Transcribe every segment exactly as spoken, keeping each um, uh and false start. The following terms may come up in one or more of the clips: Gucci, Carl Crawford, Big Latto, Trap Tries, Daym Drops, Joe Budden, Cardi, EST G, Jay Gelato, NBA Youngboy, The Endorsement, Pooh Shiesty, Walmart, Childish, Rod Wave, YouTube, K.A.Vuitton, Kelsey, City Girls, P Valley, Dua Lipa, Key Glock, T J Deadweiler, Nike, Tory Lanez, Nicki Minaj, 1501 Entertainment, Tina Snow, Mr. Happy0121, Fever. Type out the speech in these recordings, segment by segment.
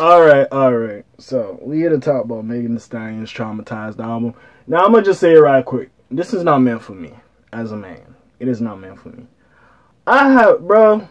All right, all right. So we here to talk about Megan Thee Stallion's Traumatized album. Now I'm gonna just say it right quick. This is not meant for me as a man. It is not meant for me. I have, bro.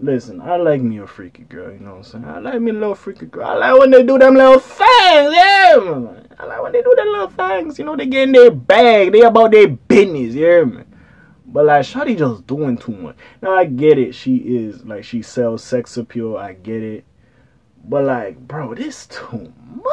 Listen, I like me a freaky girl. You know what I'm saying? I like me a little freaky girl. I like when they do them little things. Yeah, I like when they do them little things. You know, they get in their bag. They about their business. Yeah, man. But, like, shawty just doing too much. Now, I get it. She is, like, she sells sex appeal. I get it. But, like, bro, this too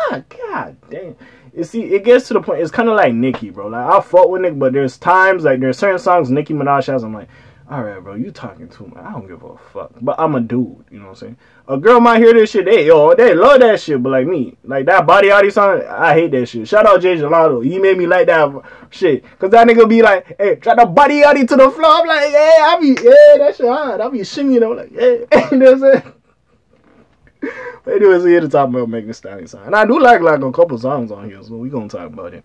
much. God damn. You see, it gets to the point. It's kind of like Nicki, bro. Like, I fought with Nicki, but there's times, like, there's certain songs Nicki Minaj has. I'm like, all right, bro, you talking too much. I don't give a fuck. But I'm a dude. You know what I'm saying? A girl might hear this shit. They, yo, they love that shit. But, like, me. Like, that Body Arty song, I hate that shit. Shout out Jay Gelato. He made me like that shit. Because that nigga be like, hey, try the Body Arty to the floor. I'm like, hey, I be, yeah, that shit hard. I be shimmying. I'm like, yeah. You know what I'm saying? But anyways, we're here to talk about Megan Thee Stallion song. And I do like like a couple songs on here, so we're going to talk about it.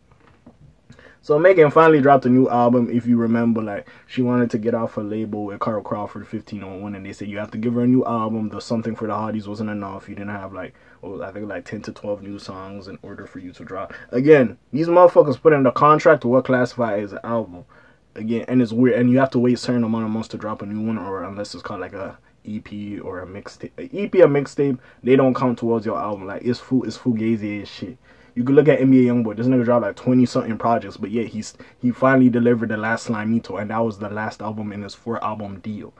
So Megan finally dropped a new album. If you remember, like, she wanted to get off her label with Carl Crawford, fifteen oh one, and they said you have to give her a new album. The Something for the Hotties wasn't enough. You didn't have, like, what was, I think, like ten to twelve new songs in order for you to drop. Again, these motherfuckers put in the contract to what classify as an album. Again, and it's weird. And you have to wait a certain amount of months to drop a new one, or unless it's called, like, a E P or a mixtape. E P or mixtape, they don't count towards your album. Like, it's full, it's fugazi as shit. You could look at N B A Youngboy. This nigga dropped like twenty something projects, but yeah, he's he finally delivered the last Slimito, and that was the last album in his four album deal.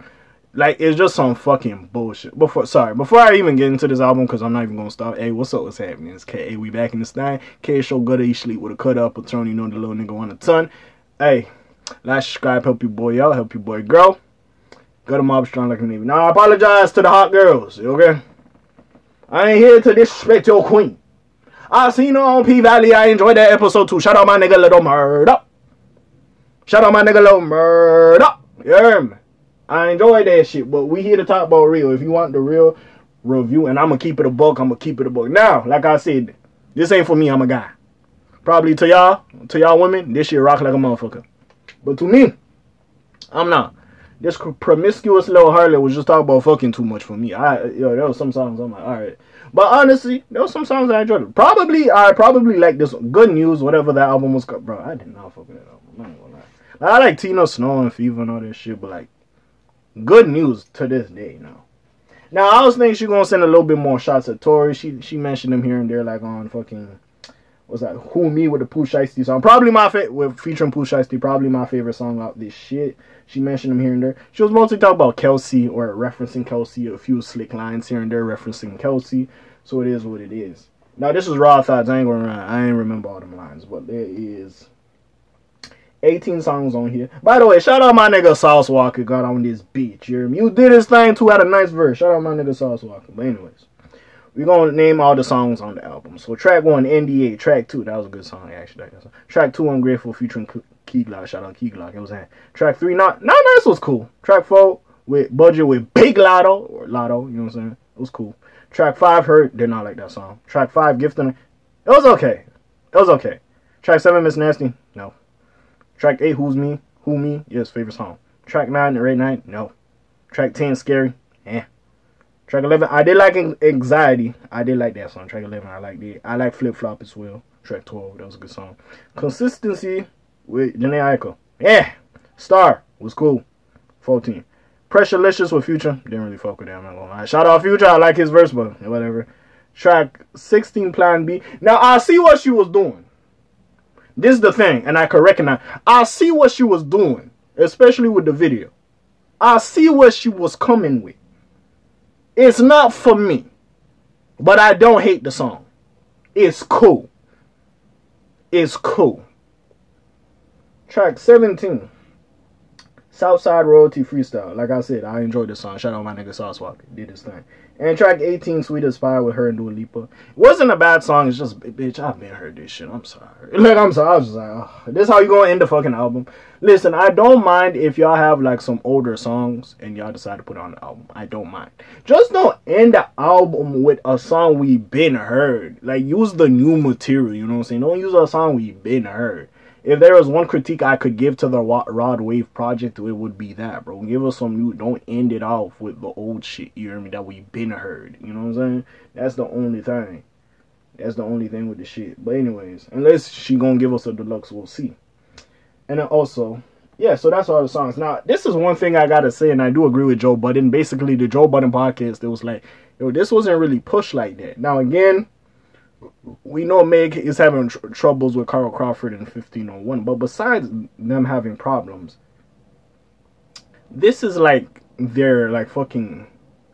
Like, it's just some fucking bullshit. Before, sorry, before I even get into this album, because I'm not even gonna stop. Hey, what's up? What's happening? It's K. Hey, we back in the stand. K show good. He sleep with a cut up. A turn, you know the little nigga on a ton. Hey, like, subscribe. Help your boy out. Help your boy grow. Go to mob strong like a navy. Now I apologize to the hot girls, okay? I ain't here to disrespect your queen. I seen her on P Valley. I enjoyed that episode too. Shout out my nigga Little Murder. Shout out my nigga Little Murder. You hear me? I enjoyed that shit, but we here to talk about real. If you want the real review, and I'm gonna keep it a buck, I'm gonna keep it a buck. Now, like I said, this ain't for me. I'm a guy. Probably to y'all, to y'all women, this shit rock like a motherfucker. But to me, I'm not. This promiscuous little harlot was just talking about fucking too much for me. I, yo, there was some songs I'm like, all right. But honestly, there was some songs I enjoyed. Probably, I probably like this one. Good News, whatever that album was called. Bro, I did not fuck with that album. I ain't gonna lie. Like, I like Tina Snow and Fever and all this shit, but like, Good News to this day now. Now, I was thinking she gonna send a little bit more shots at Tory. She she mentioned him here and there, like on fucking, what's that? Who Me with the Pooh Shiesty song. Probably my favorite, with featuring Pooh Shiesty, probably my favorite song out this shit. She mentioned him here and there. She was mostly talking about Kelsey or referencing Kelsey. A few slick lines here and there referencing Kelsey. So it is what it is. Now, this is raw thoughts. I ain't going to run. I ain't remember all them lines. But there is eighteen songs on here. By the way, shout out my nigga Sauce Walker got on this beat. You, you did his thing too. Had a nice verse. Shout out my nigga Sauce Walker. But anyways, we're going to name all the songs on the album. So track one, N D A. Track two, that was a good song actually. That song. Track two, Ungrateful featuring Key Glock, shout out Key Glock, it was that. Track three, not, not, this was cool. Track four, with Budget with Big Latto, or Latto, you know what I'm saying? It was cool. Track five, Hurt, did not like that song. Track five, Gifting, it was okay. It was okay. Track seven, Miss Nasty, no. Track eight, Who's Me, Who Me, yes, favorite song. Track nine, The Red Night, no. Track ten, Scary, eh. Track eleven, I did like Anxiety. I did like that song. Track eleven, I liked it. I like Flip Flop as well. Track twelve, that was a good song. Consistency, with Jhene Aiko. Yeah. Star was cool. fourteen. Pressurelicious with Future. Didn't really fuck with that. I'm not gonna lie. Shout out Future. I like his verse, but whatever. Track sixteen, Plan B. Now, I see what she was doing. This is the thing, and I can recognize. I see what she was doing, especially with the video. I see what she was coming with. It's not for me, but I don't hate the song. It's cool. It's cool. Track seventeen, Southside Royalty Freestyle. Like I said, I enjoyed the song. Shout out my nigga Sauce Walker. Did his thing. And track eighteen, Sweet as Fire with her and Dua Lipa. It wasn't a bad song. It's just, bitch, I've been heard this shit. I'm sorry. Like, I'm sorry. I was just like, oh, this is how you going to end the fucking album. Listen, I don't mind if y'all have, like, some older songs and y'all decide to put on the album. I don't mind. Just don't end the album with a song we been heard. Like, use the new material, you know what I'm saying? Don't use a song we been heard. If there was one critique I could give to the Rod Wave project, it would be that, bro. Give us some new. Don't end it off with the old shit, you hear me, that we've been heard. You know what I'm saying? That's the only thing. That's the only thing with the shit. But anyways, unless she gonna give us a deluxe, we'll see. And then also, yeah, so that's all the songs. Now, this is one thing I gotta say, and I do agree with Joe Budden. Basically, the Joe Budden podcast, it was like, yo, this wasn't really pushed like that. Now, again, we know Meg is having tr troubles with Carl Crawford and fifteen oh one, but besides them having problems, this is like their like fucking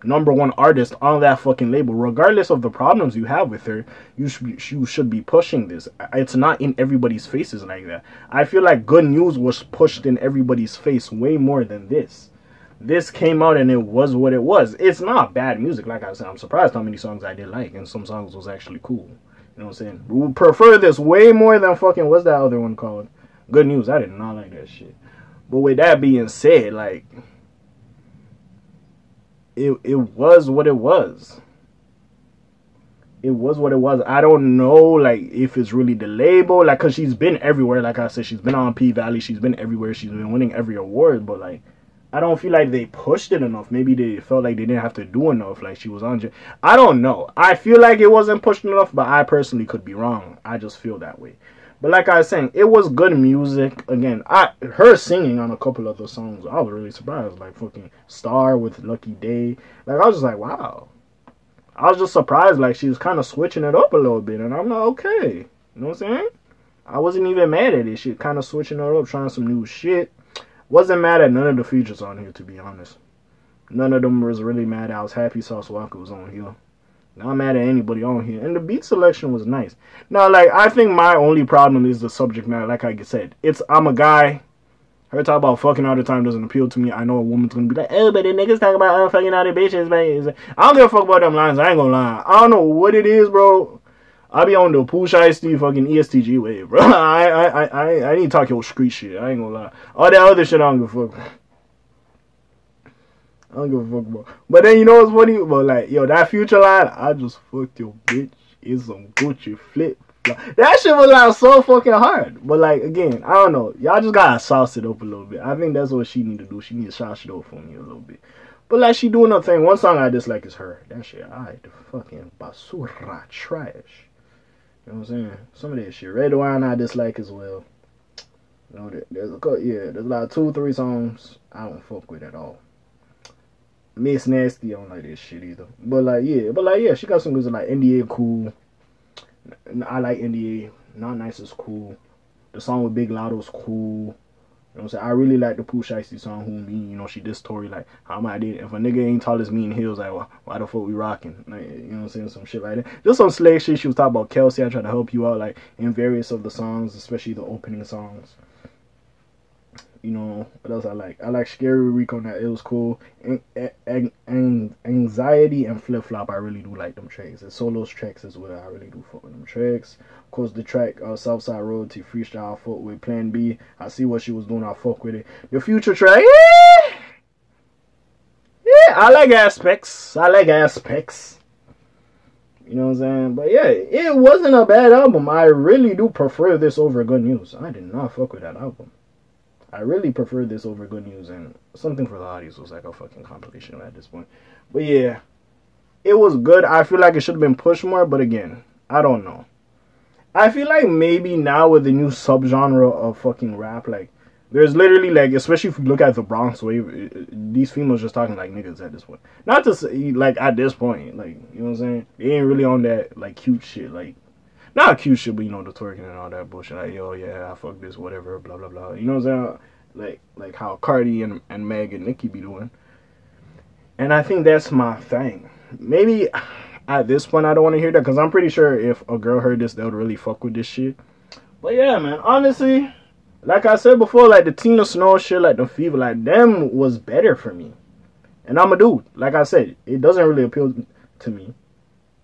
number one artist on that fucking label. Regardless of the problems you have with her, you should you should be pushing this. It's not in everybody's faces like that. I feel like Good News was pushed in everybody's face way more than this. This came out and it was what it was. It's not bad music. Like I said, I'm surprised how many songs I did like, and some songs was actually cool. You know what I'm saying? We would prefer this way more than fucking, what's that other one called? Good News. I did not like that shit. But with that being said, like, it it was what it was. It was what it was. I don't know, like, if it's really the label. Like, because she's been everywhere. Like I said, she's been on P Valley. She's been everywhere. She's been winning every award. But, like, I don't feel like they pushed it enough. Maybe they felt like they didn't have to do enough. Like, she was on... I don't know. I feel like it wasn't pushed enough, but I personally could be wrong. I just feel that way. But like I was saying, it was good music. Again, I her singing on a couple of the songs, I was really surprised. Like, fucking Star with Lucky Day. Like, I was just like, wow. I was just surprised. Like, she was kind of switching it up a little bit. And I'm like, okay. You know what I'm saying? I wasn't even mad at it. She kind of switching it up, trying some new shit. Wasn't mad at none of the features on here, to be honest. None of them was really mad. I was happy Sauce Walker was on here. Not mad at anybody on here. And the beat selection was nice. Now, like, I think my only problem is the subject matter. Like I said, it's I'm a guy. Her talk about fucking all the time doesn't appeal to me. I know a woman's gonna be like, oh, but the niggas talking about oh, fucking all the bitches, man. I don't give a fuck about them lines. I ain't gonna lie. I don't know what it is, bro. I be on the Pooh Shiesty fucking E S T G wave, bro. I, I, I, I need to talk your street shit. I ain't gonna lie. All that other shit I don't give a fuck about. I don't give a fuck about. But then you know what's funny? But like, yo, that Future line, I just fucked your bitch in some Gucci flip. That shit was like so fucking hard. But like, again, I don't know. Y'all just gotta sauce it up a little bit. I think that's what she need to do. She need to sauce it up for me a little bit. But like, she doing her thing. One song I dislike is her. That shit, I the fucking basura trash. You know what I'm saying? Some of that shit. Red Wine I dislike as well. You know, there's a yeah, there's like two, three songs I don't fuck with at all. Miss Nasty, I don't like this shit either. But like, yeah, but like, yeah, she got some good, like N D A cool. I like N D A. Not Nice is cool. The song with Big Latto is cool. You know what I'm saying? I really like the Pooh Shiesty song, Who Me. You know, she dissed Tory like, how am I did? If a nigga ain't tall as me in heels, like, well, why the fuck we rocking? Like, you know what I'm saying? Some shit like that. Just some slay shit. She was talking about Kelsey. I tried to help you out, like, in various of the songs, especially the opening songs. You know, what else I like? I like Scary Rico on that. It was cool. And, and, and Anxiety and Flip Flop, I really do like them tracks. And Solos tracks as well. I really do fuck with them tracks. Of course, the track uh, Southside Road to Freestyle, I fuck with. Plan B, I see what she was doing, I fuck with it. The Future track, yeah! Yeah, I like aspects. I like aspects. You know what I'm saying? But yeah, it wasn't a bad album. I really do prefer this over Good News. I did not fuck with that album. I really preferred this over Good News, and Something for the Audience was like a fucking compilation at this point. But yeah, it was good. I feel like it should have been pushed more, but again, I don't know. I feel like maybe now with the new subgenre of fucking rap, like, there's literally, like, especially if you look at the Bronx wave, it, it, these females just talking like niggas at this point. Not to say, like, at this point, like, you know what I'm saying? They ain't really on that, like, cute shit, like. Not cute shit, but you know, the twerking and all that bullshit. Like, yo, yeah, I fuck this, whatever, blah, blah, blah. You know what I'm saying? Like, like how Cardi and, and Meg and Nicki be doing. And I think that's my thing. Maybe at this point, I don't want to hear that. Because I'm pretty sure if a girl heard this, they would really fuck with this shit. But yeah, man, honestly, like I said before, like the Tina Snow shit, like the Fever, like them was better for me. And I'm a dude. Like I said, it doesn't really appeal to me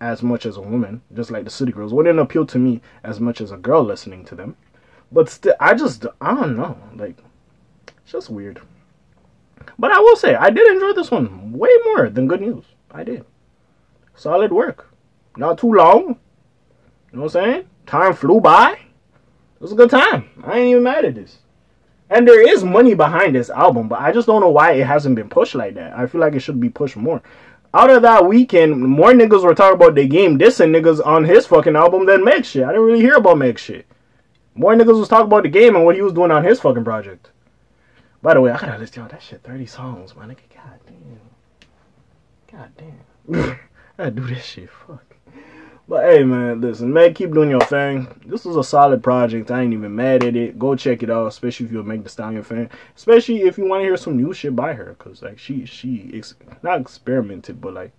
as much as a woman, just like the City Girls wouldn't appeal to me as much as a girl listening to them. But still, I just, I don't know, like, it's just weird. But I will say, I did enjoy this one way more than Good News. I did. Solid work. Not too long. You know what I'm saying? Time flew by. It was a good time. I ain't even mad at this. And there is money behind this album, but I just don't know why it hasn't been pushed like that. I feel like it should be pushed more. Out of that weekend, more niggas were talking about the game dissing niggas on his fucking album than Meg shit. I didn't really hear about Meg shit. More niggas was talking about the game and what he was doing on his fucking project. By the way, I gotta list y'all that shit. thirty songs, my nigga. God damn. God damn. I gotta do this shit. Fuck. But hey, man, listen, man, keep doing your thing. This was a solid project. I ain't even mad at it. Go check it out, especially if you're a Megan Thee Stallion fan. Especially if you want to hear some new shit by her, cause like she she ex not experimented, but like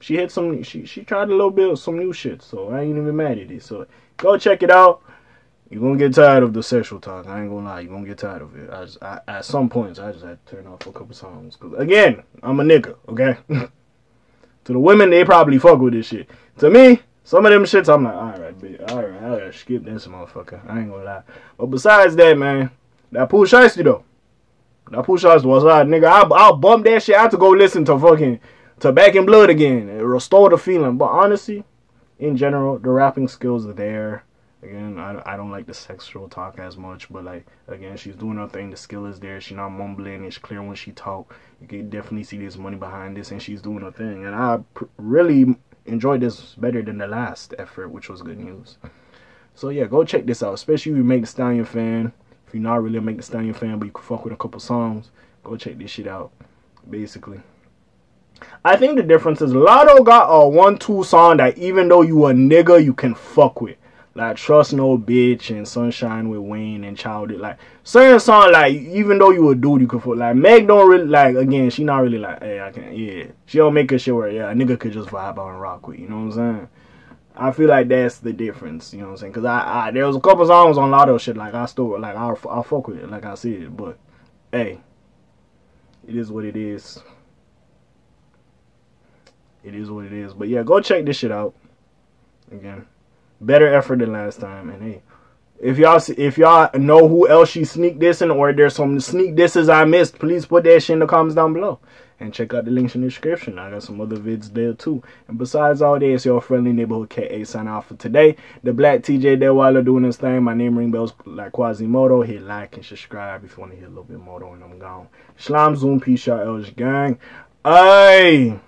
she hit some she she tried a little bit of some new shit. So I ain't even mad at it. So go check it out. You're gonna get tired of the sexual talk. I ain't gonna lie. You're gonna get tired of it. I just, I, at some points, I just had to turn off a couple songs. Cause again, I'm a nigga, okay? To the women, they probably fuck with this shit. To me, some of them shits, I'm like, all right, bitch, all right, I gotta skip this motherfucker. I ain't gonna lie. But besides that, man, that Pooh Shiesty though. That Pooh Shiesty was hot, nigga. I, I'll bump that shit out to go listen to fucking to Back in Blood again. It restored the feeling. But honestly, in general, the rapping skills are there. Again, I, I don't like the sexual talk as much, but like, again, she's doing her thing. The skill is there. She's not mumbling. It's clear when she talk. You can definitely see there's money behind this, and she's doing her thing. And I pr really enjoyed this better than the last effort, which was good news. So yeah, go check this out, especially if you Megan Thee Stallion fan. If you're not really a Megan Thee Stallion fan, but you can fuck with a couple songs, go check this shit out, basically. I think the difference is Latto got a one two song that even though you a nigga, you can fuck with. Like Trust No Bitch and Sunshine with Wayne and Childish. Like certain song, like even though you a dude, you could fuck. Like Meg don't really like, again, she not really like, hey, I can't, yeah. She don't make her shit where, yeah, a nigga could just vibe out and rock with. You know what I'm saying? I feel like that's the difference. You know what I'm saying? Cause I, I there was a couple songs on Latto shit like I still like I I fuck with it like I said, but hey, it is what it is. It is what it is. But yeah, go check this shit out. Again. Better effort than last time, and hey, if y'all if y'all know who else she sneak dissing, or there's some sneak disses I missed, please put that shit in the comments down below, and check out the links in the description. I got some other vids there too. And besides all that, it's your friendly neighborhood K A sign off for today. The Black T J Deadweiler doing his thing. My name ring bells like Quasimodo. Hit like and subscribe if you want to hear a little bit more. And I'm gone. Shlom Zoom, peace, y'all, Elge gang. Aye.